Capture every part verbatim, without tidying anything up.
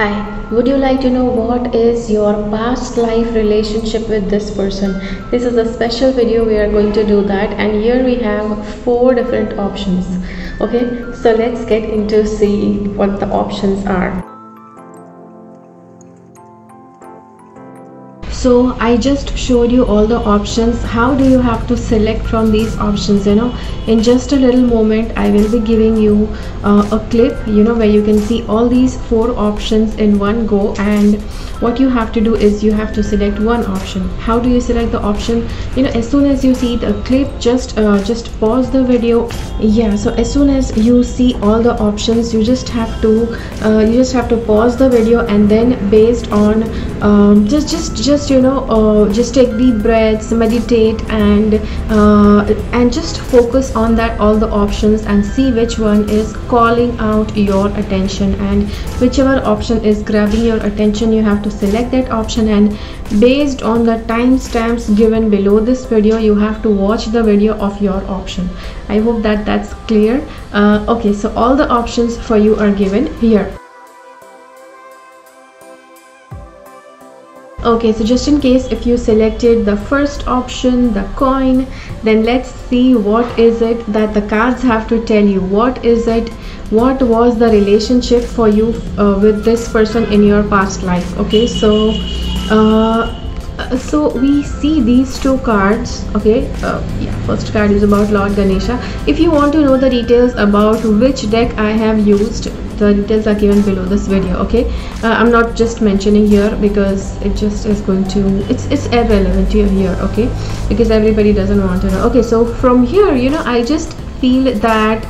Hi, would you like to know what is your past life relationship with this person? This is a special video, we are going to do that, and here we have four different options. Okay, so let's get into see what the options are. So I just showed you all the options. How do you have to select from these options? You know, in just a little moment I will be giving you uh, a clip, you know, where you can see all these four options in one go, and what you have to do is you have to select one option. How do you select the option? You know, as soon as you see the clip, just uh, just pause the video. Yeah, so as soon as you see all the options, you just have to uh, you just have to pause the video, and then based on um, just just just you know uh, just take deep breaths, meditate, and uh, and just focus on that all the options and see which one is calling out your attention, and whichever option is grabbing your attention, you have to select that option, and based on the timestamps given below this video, you have to watch the video of your option. I hope that that's clear. Uh, okay, so all the options for you are given here. Okay, so just in case if you selected the first option, the coin, then let's see what is it that the cards have to tell you. What is it? What was the relationship for you uh, with this person in your past life? Okay, so uh, so we see these two cards. Okay, uh, yeah, first card is about Lord Ganesha. If you want to know the details about which deck I have used, the details are given below this video. Okay, uh, I'm not just mentioning here because it just is going to it's it's irrelevant to here. Okay, because everybody doesn't want to know. Okay, so from here, you know, I just feel that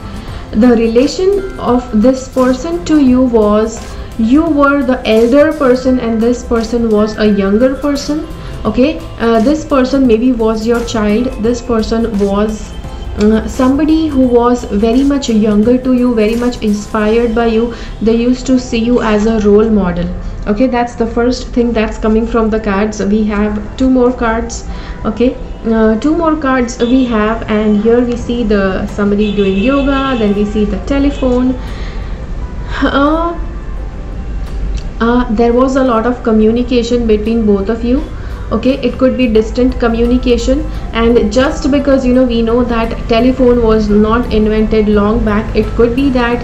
the relation of this person to you was you were the elder person and this person was a younger person. Okay, uh, this person maybe was your child, this person was Uh, somebody who was very much younger to you, very much inspired by you. They used to see you as a role model. Okay, that's the first thing that's coming from the cards. We have two more cards. Okay, uh, two more cards we have, and here we see the somebody doing yoga, then we see the telephone. Uh, uh, there was a lot of communication between both of you. Okay, it could be distant communication, and just because, you know, we know that telephone was not invented long back, it could be that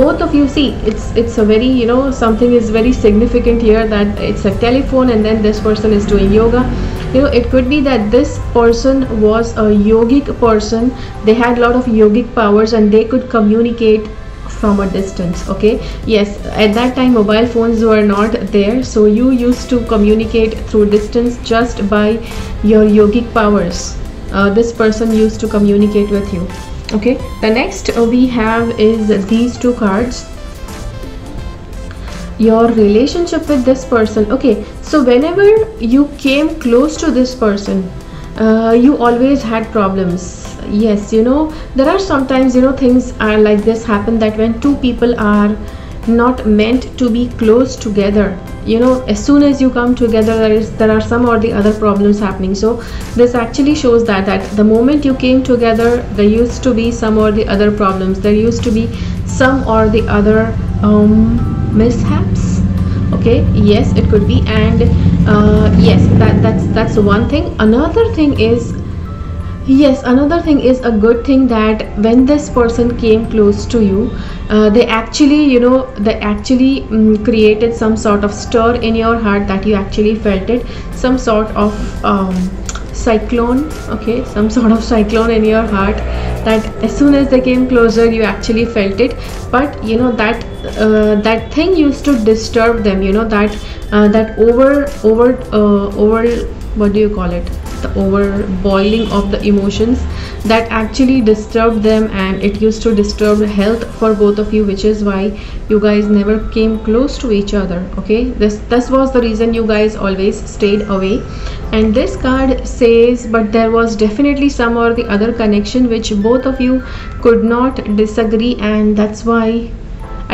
both of you see it's it's a very, you know, something is very significant here, that it's a telephone and then this person is doing yoga. You know, it could be that this person was a yogic person, they had a lot of yogic powers and they could communicate from a distance. Okay, yes, at that time mobile phones were not there, so you used to communicate through distance just by your yogic powers. Uh, this person used to communicate with you. Okay, the next we have is these two cards, your relationship with this person. Okay, so whenever you came close to this person, Uh, you always had problems. Yes, you know, there are sometimes, you know, things are like this happen, that when two people are not meant to be close together, you know, as soon as you come together, there is there are some or the other problems happening. So this actually shows that that the moment you came together, there used to be some or the other problems, there used to be some or the other um, mishaps. Okay, yes, it could be, and uh, yes, that that's that's one thing. Another thing is, yes, another thing is a good thing, that when this person came close to you, uh, they actually, you know, they actually um, created some sort of stir in your heart, that you actually felt it, some sort of um, cyclone. Okay, some sort of cyclone in your heart, that as soon as they came closer, you actually felt it. But you know that uh, that thing used to disturb them, you know, that uh, that over over uh, over what do you call it, the over boiling of the emotions, that actually disturbed them, and it used to disturb health for both of you, which is why you guys never came close to each other. Okay, this this was the reason you guys always stayed away. And this card says, but there was definitely some or the other connection which both of you could not disagree, and that's why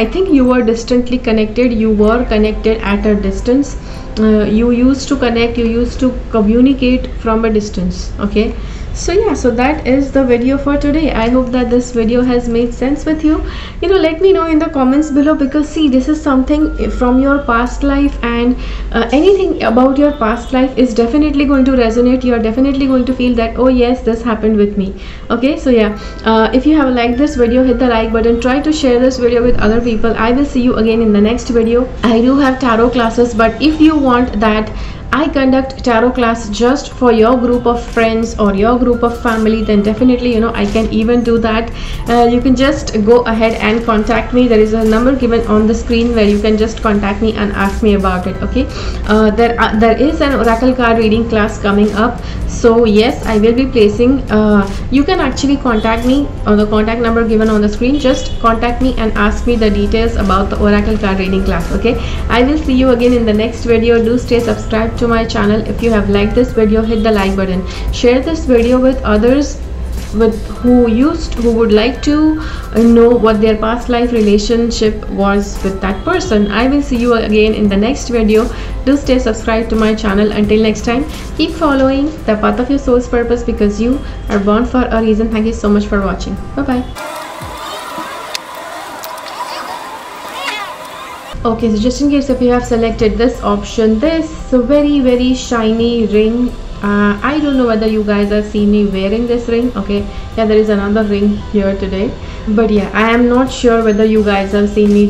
I think you were distantly connected, you were connected at a distance, uh, you used to connect, you used to communicate from a distance. Okay, so yeah, so that is the video for today. I hope that this video has made sense with you. You know, let me know in the comments below, because see, this is something from your past life, and uh, anything about your past life is definitely going to resonate. You are definitely going to feel that, oh yes, this happened with me. Okay, so yeah, uh, if you have liked this video, hit the like button, try to share this video with other people. I will see you again in the next video. I do have tarot classes, but if you want that, I conduct tarot class just for your group of friends or your group of family, then definitely, you know, I can even do that. Uh, you can just go ahead and contact me. There is a number given on the screen where you can just contact me and ask me about it. Okay, uh, there uh, there is an oracle card reading class coming up, so yes, I will be placing. Uh, you can actually contact me on the contact number given on the screen. Just contact me and ask me the details about the oracle card reading class. Okay, I will see you again in the next video. Do stay subscribed to to my channel. If you have liked this video, hit the like button, share this video with others with who used who would like to know what their past life relationship was with that person. I will see you again in the next video. Do stay subscribed to my channel. Until next time, keep following the path of your soul's purpose, because you are born for a reason. Thank you so much for watching. Bye bye. Okay, so just in case if you have selected this option, this very very shiny ring, uh, I don't know whether you guys have seen me wearing this ring. Okay, yeah, there is another ring here today, but yeah, I am not sure whether you guys have seen me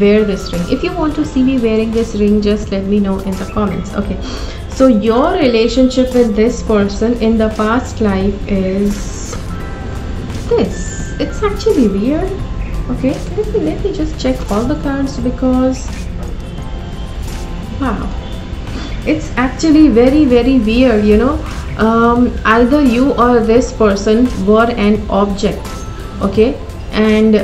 wear this ring. If you want to see me wearing this ring, just let me know in the comments. Okay, so your relationship with this person in the past life is this. It's actually weird. Okay, let me let me just check all the cards, because wow, it's actually very very weird. You know, um, either you or this person were an object. Okay, and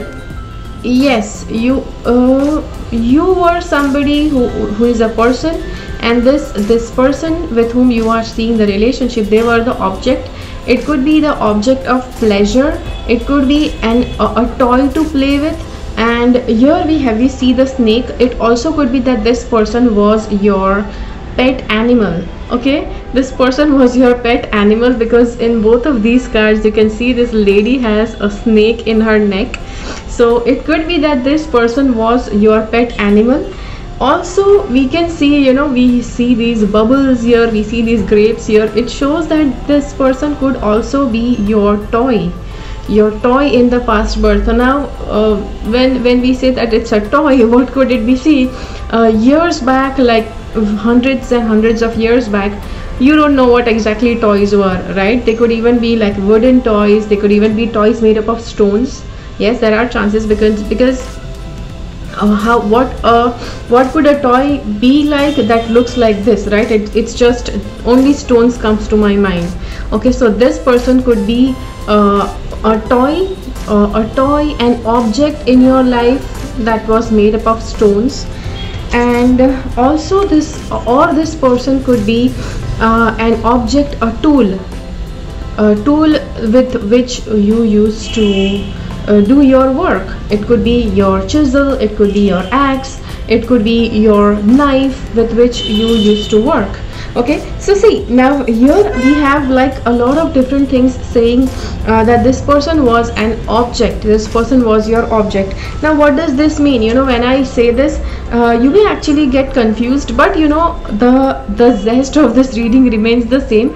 yes, you uh, you were somebody who who is a person, and this this person with whom you are seeing the relationship, they were the object. It could be the object of pleasure, it could be an a, a toy to play with, and here we have we see the snake. It also could be that this person was your pet animal. Okay, this person was your pet animal, because in both of these cards you can see this lady has a snake in her neck. So it could be that this person was your pet animal. Also we can see, you know, we see these bubbles here, we see these grapes here. It shows that this person could also be your toy, your toy in the past birth. So now uh, when when we say that it's a toy, what could it be? See, uh, years back, like hundreds and hundreds of years back, you don't know what exactly toys were, right? They could even be like wooden toys, they could even be toys made up of stones. Yes, there are chances, because because Uh, how what uh what could a toy be like that looks like this, right? It, it's just only stones comes to my mind. Okay, so this person could be uh, a toy, uh, a toy an object in your life that was made up of stones. And also this, or this person could be uh, an object, a tool, a tool with which you used to Uh, do your work. It could be your chisel, it could be your axe, it could be your knife with which you used to work. Okay, so see, now here we have like a lot of different things saying uh, that this person was an object, this person was your object. Now what does this mean? You know, when I say this, uh, you may actually get confused, but you know, the the zest of this reading remains the same.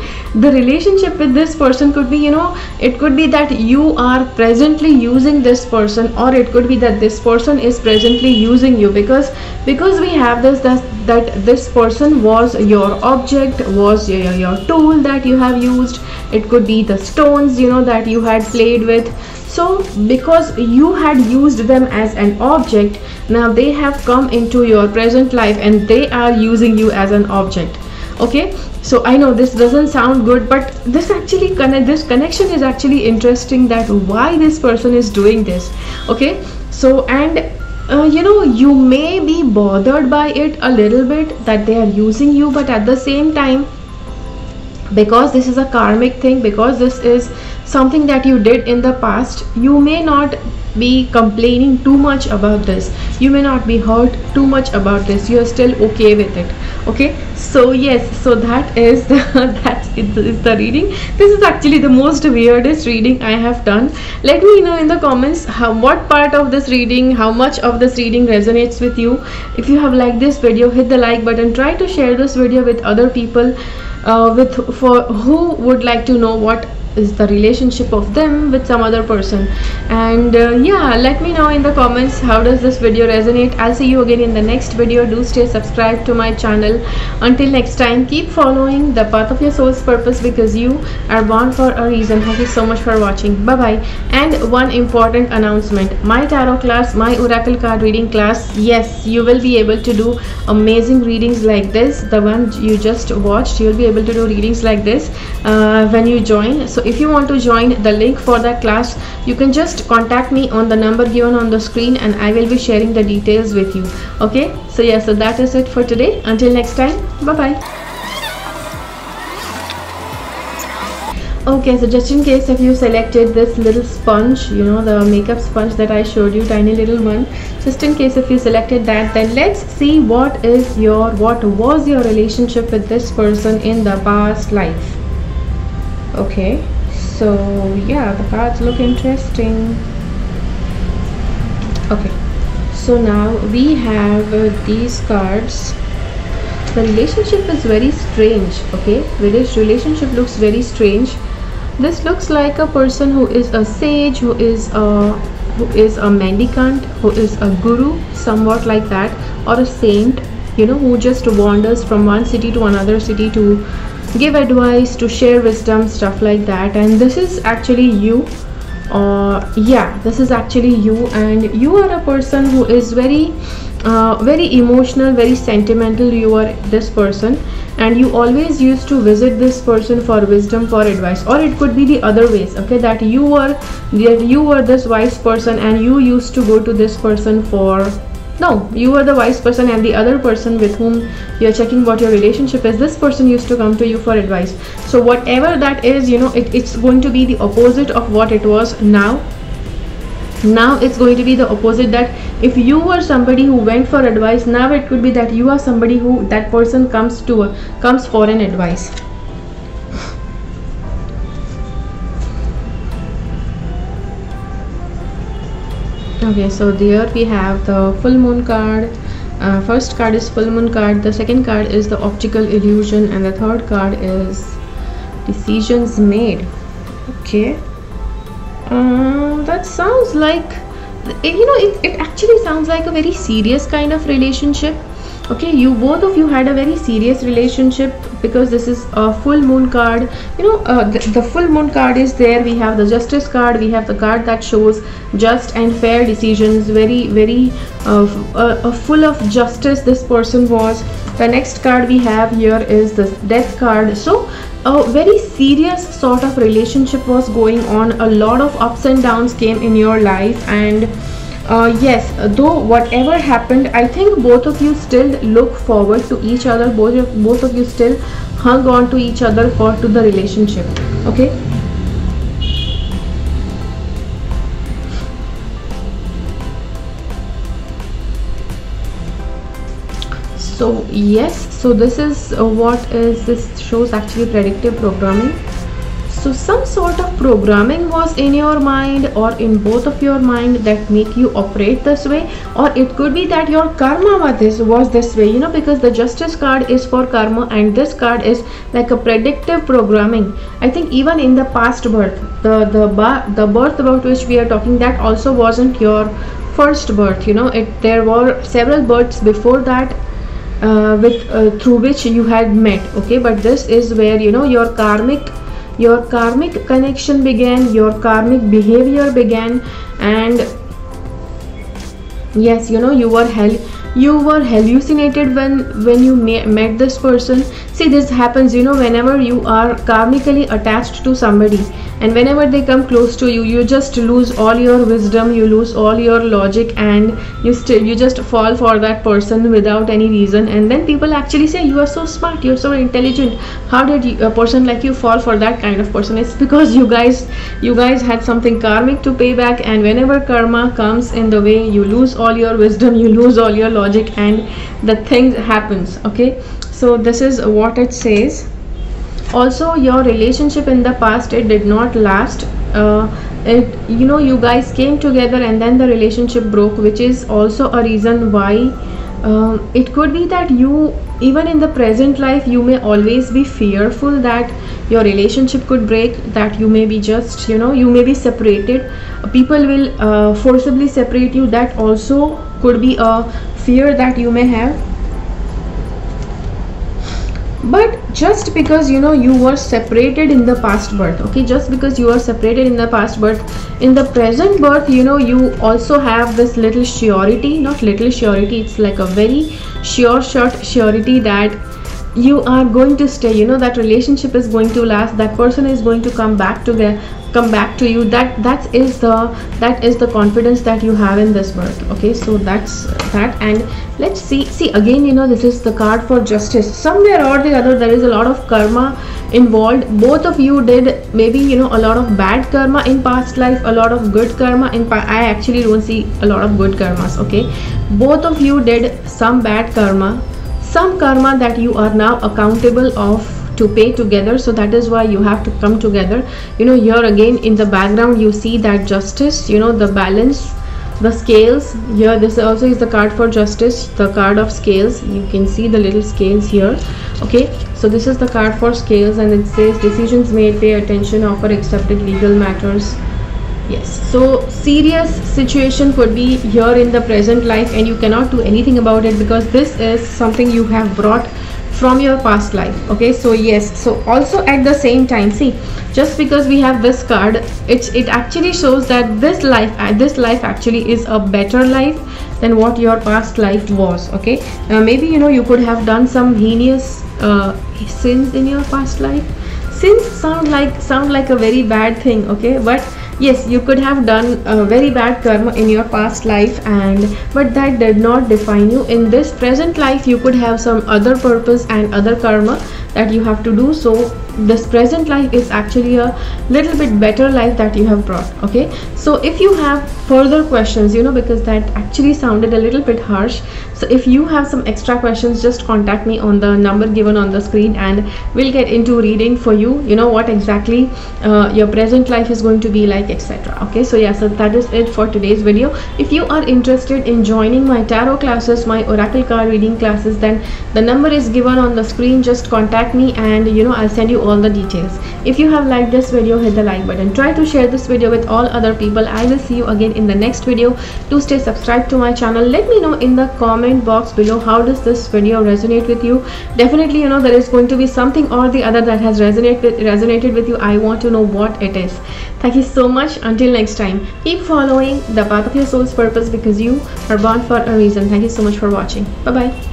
The relationship with this person could be, you know, it could be that you are presently using this person, or it could be that this person is presently using you, because because we have this that that this person was your object, was your, your tool that you have used. It could be the stones, you know, that you had played with. So because you had used them as an object, now they have come into your present life and they are using you as an object. Okay, so I know this doesn't sound good, but this actually connect this connection is actually interesting, that why this person is doing this. Okay, so and Uh, you know, you may be bothered by it a little bit that they are using you, but at the same time, because this is a karmic thing, because this is something that you did in the past, you may not be complaining too much about this, you may not be hurt too much about this, you are still okay with it. Okay, so yes, so that is the, that is the reading. This is actually the most weirdest reading I have done. Let me know in the comments how, what part of this reading, how much of this reading resonates with you. If you have liked this video, hit the like button, try to share this video with other people uh, with for who would like to know what is the relationship of them with some other person. And uh, yeah, let me know in the comments how does this video resonate. I'll see you again in the next video. Do stay subscribed to my channel. Until next time, keep following the path of your soul's purpose, because you are born for a reason. Thank you so much for watching. Bye bye. And one important announcement, my tarot class, my oracle card reading class, yes, you will be able to do amazing readings like this, the one you just watched. You'll be able to do readings like this uh, when you join. So So if you want to join, the link for that class, you can just contact me on the number given on the screen, and I will be sharing the details with you. Okay, so yeah, so that is it for today. Until next time, bye bye. Okay, so just in case if you selected this little sponge, you know, the makeup sponge that I showed you, tiny little one, just in case if you selected that, then let's see what is your, what was your relationship with this person in the past life. Okay, so yeah, the cards look interesting. Okay, so now we have uh, these cards. The relationship is very strange. Okay, this relationship looks very strange. This looks like a person who is a sage, who is a who is a mendicant, who is a guru, somewhat like that, or a saint, you know, who just wanders from one city to another city to give advice, to share wisdom, stuff like that. And this is actually you, or uh, yeah, this is actually you. And you are a person who is very uh, very emotional, very sentimental. You are this person, and you always used to visit this person for wisdom, for advice, or it could be the other ways. Okay, that you were that you were this wise person, and you used to go to this person for, no, you are the wise person, and the other person with whom you're checking what your relationship is, this person used to come to you for advice. So whatever that is, you know, it, it's going to be the opposite of what it was now. Now it's going to be the opposite, that if you were somebody who went for advice, now it could be that you are somebody who that person comes to, comes for an advice. Okay, so there we have the full moon card. Uh, first card is full moon card, the second card is the optical illusion, and the third card is decisions made. Okay, um, that sounds like, you know, it, it actually sounds like a very serious kind of relationship. Okay, you both of you had a very serious relationship, because this is a full moon card. You know, uh, the, the full moon card is there. We have the justice card, we have the card that shows just and fair decisions, very very uh, uh, uh, full of justice this person was. The next card we have here is the death card. So a very serious sort of relationship was going on, a lot of ups and downs came in your life. And Uh, yes, though whatever happened, I think both of you still look forward to each other. Both of, both of you still hung on to each other for to the relationship. Okay. So yes, so this is uh, what is this shows actually predictive programming. So some sort of programming was in your mind or in both of your mind that make you operate this way, or it could be that your karma was this, was this way, you know, because the justice card is for karma and this card is like a predictive programming. I think even in the past birth, the, the, the birth about which we are talking, that also wasn't your first birth, you know, it, there were several births before that. Uh, with uh, through which you had met. Okay, but this is where, you know, your karmic Your karmic connection began, your karmic behavior began. And yes, you know, you were hell you were hallucinated when when you met this person. See, this happens, you know, whenever you are karmically attached to somebody. and whenever they come close to you, you just lose all your wisdom, you lose all your logic, and you still you just fall for that person without any reason. And then people actually say, you are so smart, you're so intelligent, how did you, a person like you fall for that kind of person? It's because you guys you guys had something karmic to pay back, and whenever karma comes in the way, you lose all your wisdom, you lose all your logic, and the thing happens. Okay, so this is what it says. Also, your relationship in the past, it did not last. Uh, it, you know, you guys came together and then the relationship broke, which is also a reason why uh, it could be that you, even in the present life, you may always be fearful that your relationship could break, that you may be just, you know, you may be separated. People will uh, forcibly separate you. That also could be a fear that you may have. But just because, you know, you were separated in the past birth, okay, just because you were separated in the past birth, in the present birth, you know, you also have this little surety, not little surety, it's like a very sure shot surety that you are going to stay, you know, that relationship is going to last, that person is going to come back to their come back to you. That that is the that is the confidence that you have in this birth. Okay, so that's that. And let's see see again, you know, this is the card for justice. Somewhere or the other, there is a lot of karma involved. Both of you did, maybe, you know, a lot of bad karma in past life, a lot of good karma in pa I actually don't see a lot of good karmas. Okay, both of you did some bad karma, some karma that you are now accountable of to pay together. So that is why you have to come together. You know, here again in the background you see that justice, you know, the balance, the scales. Here this also is the card for justice, the card of scales. You can see the little scales here. Okay, so this is the card for scales, and it says decisions made, pay attention, offer accepted, legal matters. Yes, so serious situation could be here in the present life, and you cannot do anything about it because this is something you have brought from your past life. Okay, so yes, so also at the same time, see, just because we have this card, it it actually shows that this life this life actually is a better life than what your past life was. Okay, uh, maybe, you know, you could have done some heinous uh, sins in your past life. Sins sound like sound like a very bad thing. Okay, but yes, you could have done a very bad karma in your past life, and but that did not define you. In this present life, you could have some other purpose and other karma that you have to do. So this present life is actually a little bit better life that you have brought. Okay, so if you have further questions, you know, because that actually sounded a little bit harsh, so if you have some extra questions, just contact me on the number given on the screen, and we'll get into reading for you, you know, what exactly uh, your present life is going to be like, etc. Okay, so yeah, so that is it for today's video. If you are interested in joining my tarot classes, my oracle card reading classes, then the number is given on the screen. Just contact me, and you know, I'll send you all the details. If you have liked this video, hit the like button, try to share this video with all other people. I will see you again in the next video. Do stay subscribed to my channel. Let me know in the comment box below, how does this video resonate with you? Definitely, you know, there is going to be something or the other that has resonated with, resonated with you. I want to know what it is. Thank you so much. Until next time, keep following the path of your soul's purpose, because you are born for a reason. Thank you so much for watching. Bye bye.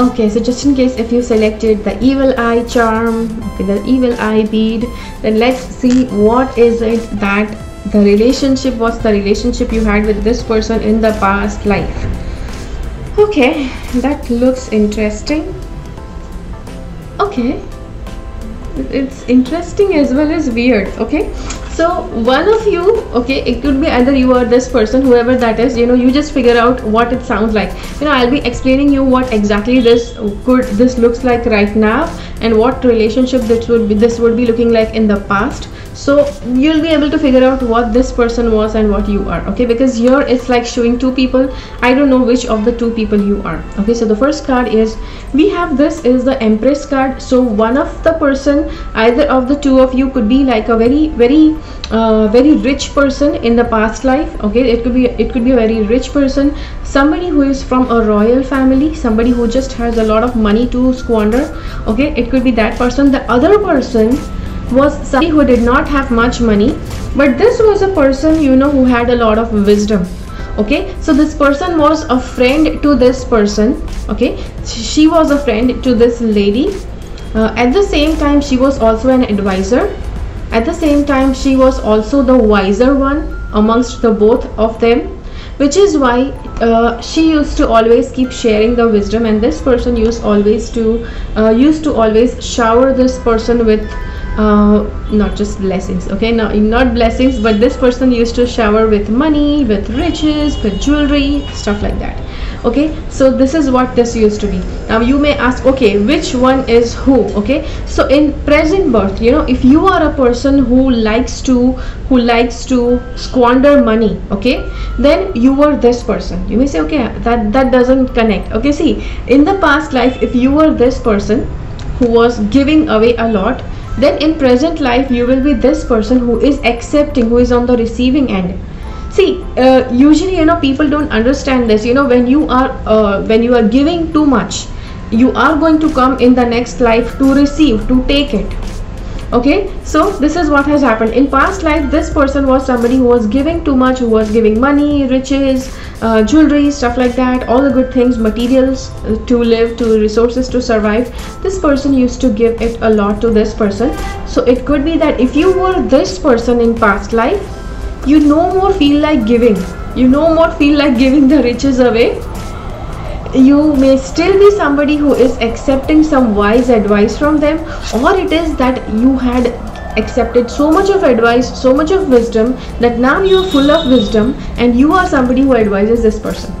Okay, so just in case if you selected the evil eye charm, okay, the evil eye bead, then let's see what is it that the relationship was the relationship you had with this person in the past life. Okay, that looks interesting. Okay, it's interesting as well as weird. Okay, so one of you, okay, it could be either you or this person, whoever that is, you know, you just figure out what it sounds like. You know, I'll be explaining you what exactly this could this looks like right now, and what relationship this would be this would be looking like in the past. So you'll be able to figure out what this person was and what you are. Okay, because here it's like showing two people. I don't know which of the two people you are. Okay, so the first card is, we have this is the Empress card. So one of the person, either of the two of you, could be like a very very Uh, very rich person in the past life. Okay, it could be it could be a very rich person, somebody who is from a royal family, somebody who just has a lot of money to squander. Okay, it could be that person. The other person was somebody who did not have much money, but this was a person, you know, who had a lot of wisdom. Okay, so this person was a friend to this person. Okay, she was a friend to this lady, Uh, at the same time, she was also an advisor. At the same time, she was also the wiser one amongst the both of them, which is why uh, she used to always keep sharing the wisdom, and this person used always to uh, used to always shower this person with uh, not just blessings, okay, no, not blessings, but this person used to shower with money, with riches, with jewelry, stuff like that. Okay, so this is what this used to be. Now you may ask, okay, which one is who? Okay, so in present birth, you know, if you are a person who likes to who likes to squander money, okay, then you were this person. You may say, okay, that that doesn't connect. Okay, see, in the past life, if you were this person who was giving away a lot, then in present life you will be this person who is accepting, who is on the receiving end. See, uh, usually, you know, people don't understand this. You know, when you are uh, when you are giving too much, you are going to come in the next life to receive, to take it. Okay, so this is what has happened. In past life, this person was somebody who was giving too much, who was giving money, riches, uh, jewelry, stuff like that, all the good things, materials uh, to live, to resources to survive. This person used to give it a lot to this person. So it could be that if you were this person in past life, you no more feel like giving, you no more feel like giving the riches away. You may still be somebody who is accepting some wise advice from them, or it is that you had accepted so much of advice, so much of wisdom, that now you are full of wisdom and you are somebody who advises this person.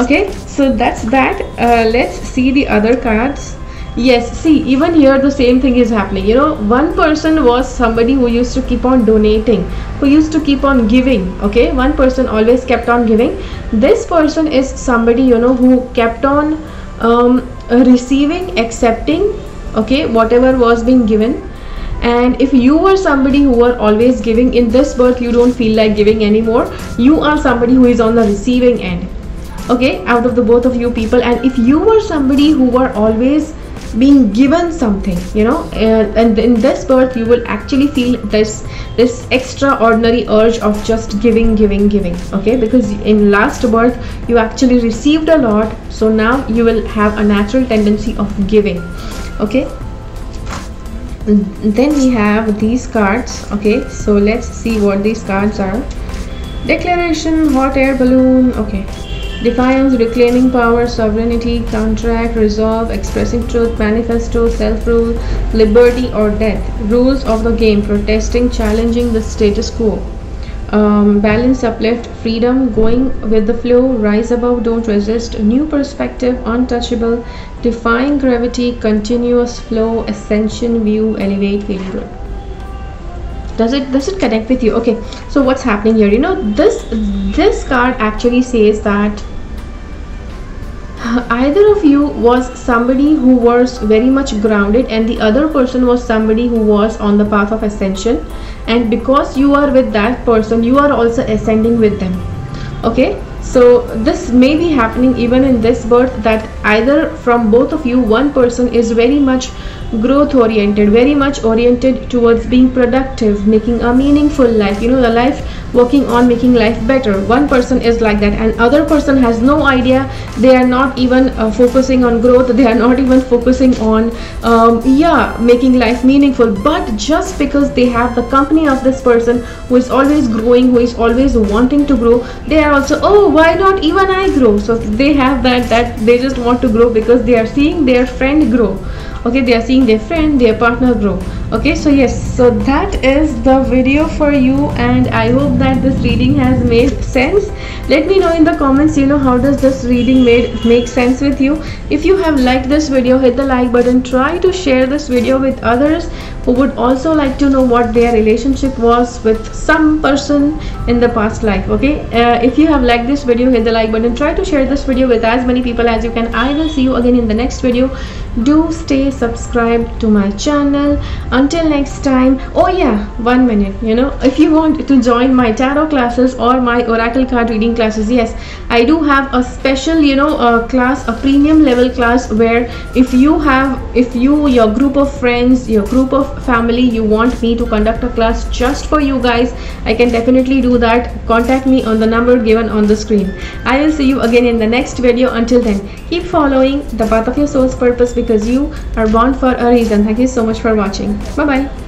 Okay, so that's that. Uh, let's see the other cards. Yes, see, even here the same thing is happening. You know, one person was somebody who used to keep on donating, who used to keep on giving. Okay, one person always kept on giving. This person is somebody, you know, who kept on um, receiving, accepting, okay, whatever was being given. And if you were somebody who were always giving, in this birth you don't feel like giving anymore. You are somebody who is on the receiving end, okay, out of the both of you people. And if you were somebody who were always being given something, you know, uh, and in this birth you will actually feel this this extraordinary urge of just giving, giving, giving, okay, because in last birth you actually received a lot, so now you will have a natural tendency of giving. Okay, and then we have these cards. Okay, so let's see what these cards are. Declaration, hot air balloon, okay. Defiance, reclaiming power, sovereignty, contract, resolve, expressing truth, manifesto, self-rule, liberty or death, rules of the game, protesting, challenging the status quo, um, balance, uplift, freedom, going with the flow, rise above, don't resist, new perspective, untouchable, defying gravity, continuous flow, ascension, view, elevate, failure. Does it does it connect with you? Okay, so what's happening here? You know, this this card actually says that either of you was somebody who was very much grounded, and the other person was somebody who was on the path of ascension, and because you are with that person, you are also ascending with them. Okay, so this may be happening even in this birth, that either from both of you, one person is very much growth oriented, very much oriented towards being productive, making a meaningful life, you know, the life, working on making life better. One person is like that, and other person has no idea. They are not even uh, focusing on growth. They are not even focusing on um, yeah, making life meaningful, but just because they have the company of this person who is always growing, who is always wanting to grow, they are also, oh, why not even I grow? So they have that that they just want to grow because they are seeing their friend grow. Okay, they are seeing their friend, their partner grow. Okay, so yes, so that is the video for you, and I hope that this reading has made sense. Let me know in the comments, you know, how does this reading made make sense with you. If you have liked this video, hit the like button. Try to share this video with others who would also like to know what their relationship was with some person in the past life. Okay, uh, if you have liked this video, hit the like button. Try to share this video with as many people as you can. I will see you again in the next video. Do stay subscribed to my channel. Until next time, oh yeah, one minute, you know, if you want to join my tarot classes or my oracle card reading classes, yes, I do have a special, you know, uh, class, a premium level class, where if you have, if you, your group of friends, your group of family, you want me to conduct a class just for you guys, I can definitely do that. Contact me on the number given on the screen. I will see you again in the next video. Until then, keep following the path of your soul's purpose, because you are born for a reason. Thank you so much for watching. Bye bye.